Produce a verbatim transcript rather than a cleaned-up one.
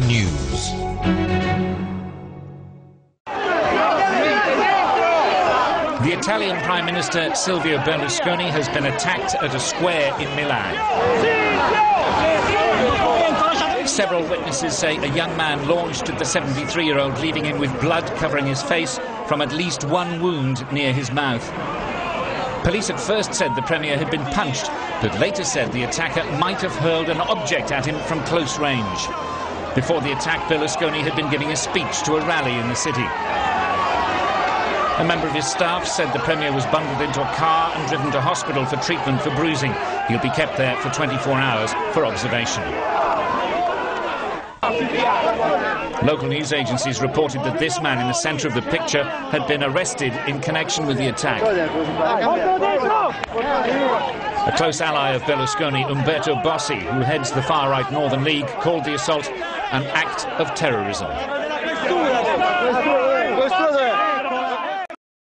the news. The Italian Prime Minister Silvio Berlusconi has been attacked at a square in Milan. Several witnesses say a young man launched at the seventy-three-year-old, leaving him with blood covering his face from at least one wound near his mouth. Police at first said the Premier had been punched, but later said the attacker might have hurled an object at him from close range. Before the attack, Berlusconi had been giving a speech to a rally in the city. A member of his staff said the Premier was bundled into a car and driven to hospital for treatment for bruising. He'll be kept there for twenty-four hours for observation. Local news agencies reported that this man in the centre of the picture had been arrested in connection with the attack. A close ally of Berlusconi, Umberto Bossi, who heads the far-right Northern League, called the assault an act of terrorism.